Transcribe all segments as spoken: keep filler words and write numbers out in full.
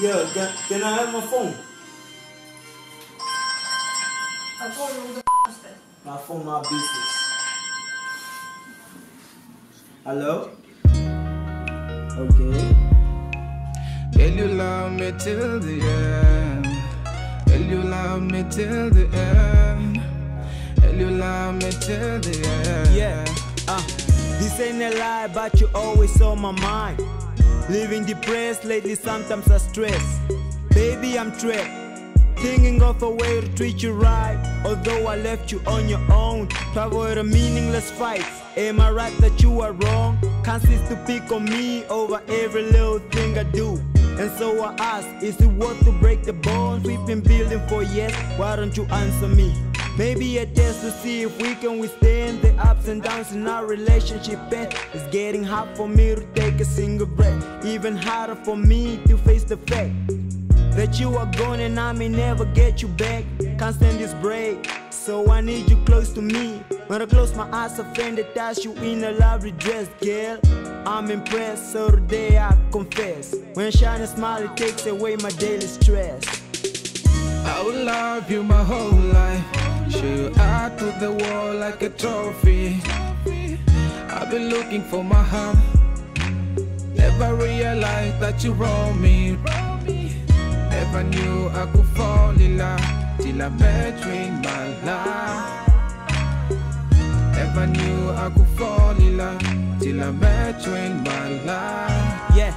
Yeah, can, can I have my phone? My phone, what the f*** is that? My phone, my business. Hello? Okay. Will you love me till the end? Will you love me till the end? Will you love me till the end? Yeah, uh, this ain't a lie, but you always on my mind. Living depressed lately, sometimes I stress. Baby, I'm trapped, thinking of a way to treat you right. Although I left you on your own, to avoid a meaningless fight. Am I right that you are wrong? Can't cease to pick on me over every little thing I do. And so I ask, is it worth to break the bonds we've been building for years? Why don't you answer me? Maybe a test to see if we can withstand the ups and downs in our relationship. And it's getting hard for me to take a single breath. Even harder for me to face the fact that you are gone and I may never get you back. Can't stand this break, so I need you close to me. When I close my eyes, I find that that's you in a lovely dress, girl. I'm impressed, so today I confess. When shining smile, it takes away my daily stress. I will love you my whole life. Show you out to the world like a trophy. I've been looking for my heart. Never realized that you wronged me. Never knew I could fall in love till I met you in my life. Never knew I could fall in love till I met you in my life. Yeah.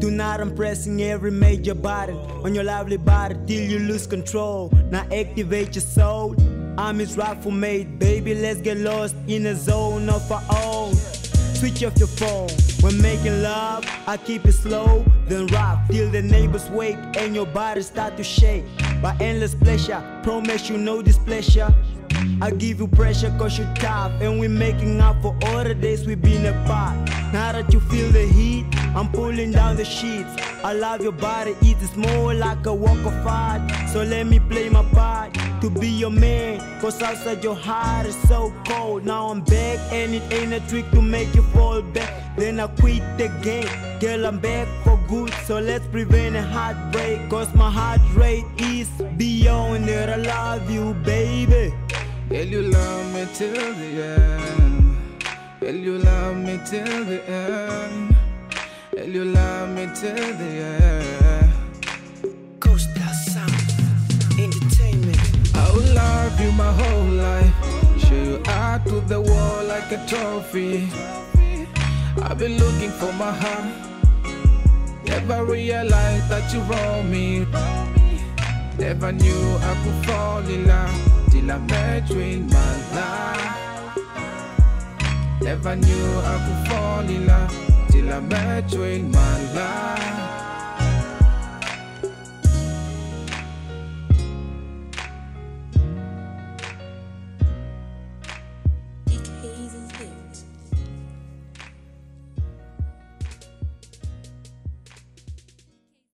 Tonight I'm pressing every major button on your lovely body till you lose control. Now activate your soul. I'm his rightful mate, baby. Let's get lost in a zone of our own. Switch off your phone. When making love, I keep it slow, then rock till the neighbors wake and your body start to shake. By endless pleasure, promise you no displeasure. I give you pressure cause you're tough, and we're making up for all the days we've been apart. Now that you feel the heat, I'm pulling down the sheets. I love your body, it is more like a walk of art. So let me play my part to be your man, cause outside your heart is so cold. Now I'm back and it ain't a trick to make you fall back. Then I quit the game, girl, I'm back for good. So let's prevent a heartbreak, cause my heart rate is beyond it. I love you, baby. Will you love me till the end? Will you love me till the end? Will you love me till the end? Costa Sound Entertainment. I will love you my whole life. Show you out to the world like a trophy. I've been looking for my heart. Never realized that you wronged me. Never knew I could fall in love till I met you in my life. Never knew I could fall in love till I met you in my life.